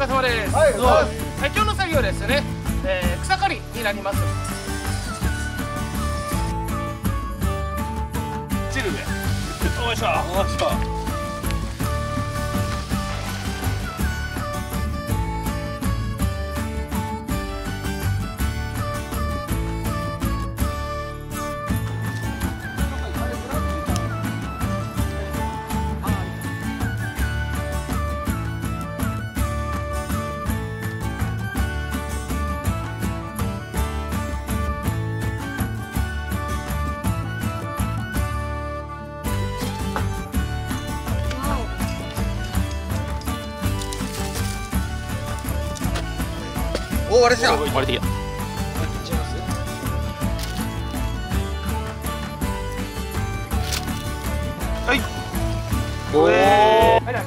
疲れ様です。はい、今日の作業ですね、草刈りになります。チルベ。おいしょ。おいしょ。お、割れてきた。割れてきた。はい。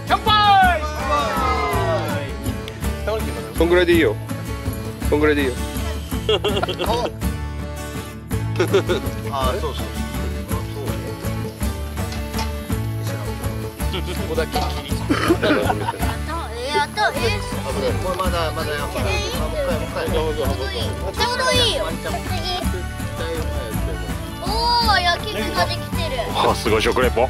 乾杯。そんぐらいでいいよ。そんぐらいでいいよ。あ、そうそう。ここだけ切り。まだまだよ。ちょうどいいよ。おお、焼き目ができてる。あ、すごい食レポ。